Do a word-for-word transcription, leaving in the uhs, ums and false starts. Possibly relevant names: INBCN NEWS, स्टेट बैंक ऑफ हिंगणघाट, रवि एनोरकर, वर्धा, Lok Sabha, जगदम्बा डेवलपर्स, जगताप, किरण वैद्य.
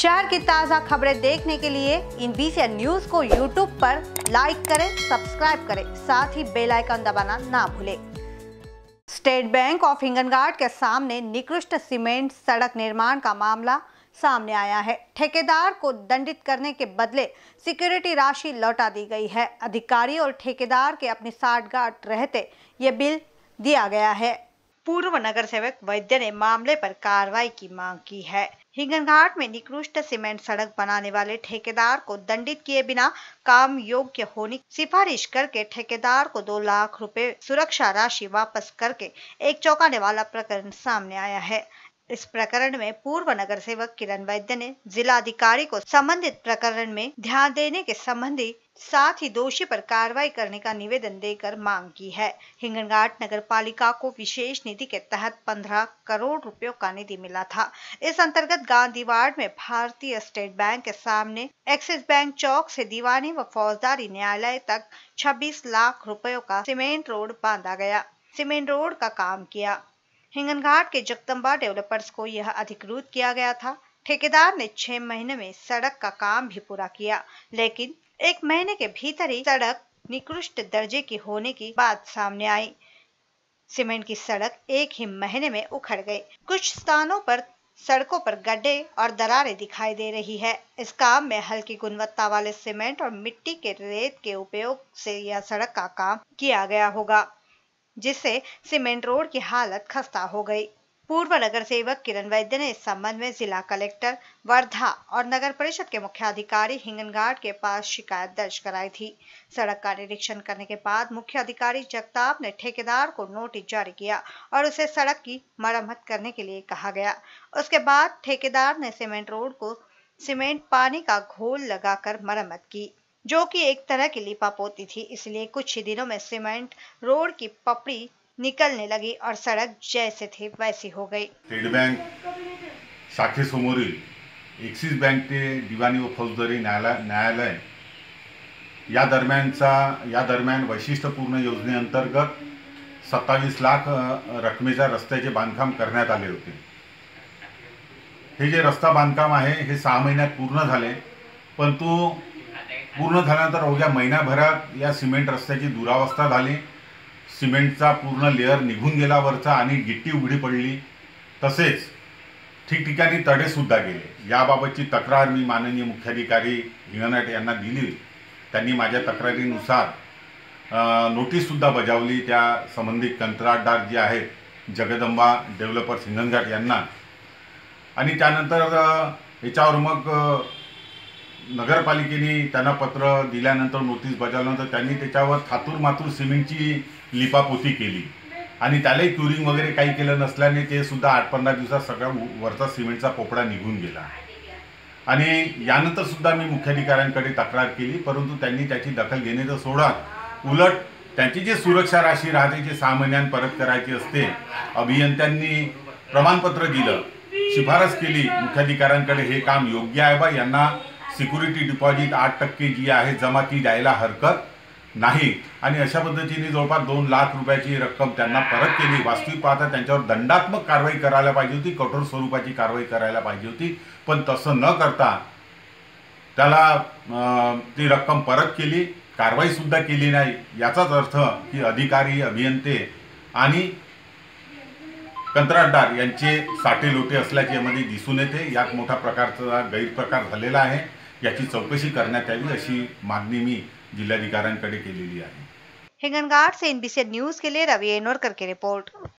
शहर की ताज़ा खबरें देखने के लिए I N B C N news को यूट्यूब पर लाइक करें, सब्सक्राइब करें, साथ ही बेल आइकन दबाना ना भूलें। स्टेट बैंक ऑफ हिंगणघाट के सामने निकृष्ट सीमेंट सड़क निर्माण का मामला सामने आया है। ठेकेदार को दंडित करने के बदले सिक्योरिटी राशि लौटा दी गई है। अधिकारी और ठेकेदार के अपनी साठगांठ रहते ये बिल दिया गया है। पूर्व नगर सेवक वैद्य ने मामले पर कार्रवाई की मांग की है। हिंगणघाट में निकृष्ट सीमेंट सड़क बनाने वाले ठेकेदार को दंडित किए बिना काम योग्य होने की सिफारिश करके ठेकेदार को दो लाख रुपए सुरक्षा राशि वापस करके एक चौंकाने वाला प्रकरण सामने आया है। इस प्रकरण में पूर्व नगर सेवक किरण वैद्य ने जिला अधिकारी को संबंधित प्रकरण में ध्यान देने के संबंधी साथ ही दोषी पर कार्रवाई करने का निवेदन देकर मांग की है। हिंगणघाट नगर पालिका को विशेष निधि के तहत पंद्रह करोड़ रुपयों का निधि मिला था। इस अंतर्गत गांधी वार्ड में भारतीय स्टेट बैंक के सामने एक्सिस बैंक चौक से दीवानी व फौजदारी न्यायालय तक छब्बीस लाख रुपयों का सीमेंट रोड बांधा गया। सीमेंट रोड का काम किया। हिंगणघाट के जगदम्बा डेवलपर्स को यह अधिकृत किया गया था। ठेकेदार ने छह महीने में सड़क का काम भी पूरा किया, लेकिन एक महीने के भीतर ही सड़क निकृष्ट दर्जे की होने की बात सामने आई। सीमेंट की सड़क एक ही महीने में उखड़ गई। कुछ स्थानों पर सड़कों पर गड्ढे और दरारें दिखाई दे रही है। इस काम में हल्की गुणवत्ता वाले सीमेंट और मिट्टी के रेत के उपयोग से यह सड़क का काम किया गया होगा, जिससे सीमेंट रोड की हालत खस्ता हो गई। पूर्व नगर सेवक किरण वैद्य ने इस संबंध में जिला कलेक्टर वर्धा और नगर परिषद के मुख्याधिकारी हिंगणघाट के पास शिकायत दर्ज कराई थी। सड़क का निरीक्षण करने के बाद मुख्य अधिकारी जगताप ने ठेकेदार को नोटिस जारी किया और उसे सड़क की मरम्मत करने के लिए कहा गया। उसके बाद ठेकेदार ने सीमेंट रोड को सीमेंट पानी का घोल लगाकर मरम्मत की, जो कि एक तरह की लिपापोती थी। इसलिए कुछ ही दिनों में सीमेंट रोड की पपड़ी निकलने लगी और सड़क जैसे थी वैसी हो गई। स्टेट बैंक शाखेसमोरील एक्सिस बैंक ते दिवाणी व फौजदारी न्यायालय न्यायालय या दरम्यानचा या दरम्यान वैशिष्ट्यपूर्ण योजनेअंतर्गत सत्तावीस लाख रकमेच्या रस्त्याचे बांधकाम करण्यात आले होते। हे जे रस्ता बांधकाम आहे हे सहा महिन्यात पूर्ण झाले, परंतु पूर्ण झाल्यानंतर अवघ्या महिनाभरात या सिमेंट रस्त्याची दुरावस्था झाली। सिमेंटचा पूर्ण लेअर निघून गेला वरचा आणि गिट्टी उघडी पडली, तसेच ठिकठिकाणी तडेसुद्धा गेले। याबाबतची तक्रार मी माननीय मुख्याधिकारी हिंगणघाट यांना दिली। त्यांनी माझ्या तक्रारीनुसार नोटीससुद्धा बजावली। त्या संबंधित कंत्राटदार जे आहेत जगदंबा डेव्हलपर्स हिंगणघाट यांना, आणि त्यानंतर याच्यावर मग नगरपालिकेने त्यांना पत्र दिल्यानंतर नोटीस बजावल्यानंतर त्यांनी त्याच्यावर थातूरमातूर सिमेंटची लिपापोती केली आणि त्यालाही क्युरिंग वगैरे काही केलं नसल्याने ते सुद्धा आठ पंधरा दिवसात सगळा वरचा सिमेंटचा पोपडा निघून गेला। आणि यानंतर सुद्धा मी मुख्याधिकाऱ्यांकडे तक्रार केली, परंतु त्यांनी त्याची दखल घेण्याचं सोडा उलट त्यांची जी सुरक्षा राशी राहते जे सहा महिन्यांत परत करायची असते, अभियंत्यांनी प्रमाणपत्र दिलं, शिफारस केली मुख्याधिकाऱ्यांकडे हे काम योग्य आहे बा, यांना सिक्युरिटी डिपॉझिट आठ टक्के जी आहे जमा ती द्यायला हरकत नाही, आणि अशा पद्धतीने जवळपास दोन लाख रुपयाची रक्कम त्यांना परत केली। वास्तविक पाहता त्यांच्यावर दंडात्मक कारवाई करायला पाहिजे होती, कठोर स्वरूपाची कारवाई करायला पाहिजे होती, पण तसं न करता त्याला ती रक्कम परत केली, कारवाईसुद्धा केली नाही। याचाच अर्थ की अधिकारी, अभियंते आणि कंत्राटदार यांचे साठे लोटे असल्याचे यामध्ये दिसून येते। यात मोठा प्रकारचा गैरप्रकार झालेला आहे, याची चौकशी करण्यात यावी अशी मागणी मी जिल्हाधिकाऱ्यांकडे केलेली आहे। हिंगणघाट से I N B C N news के लिए रवि एनोरकर की रिपोर्ट।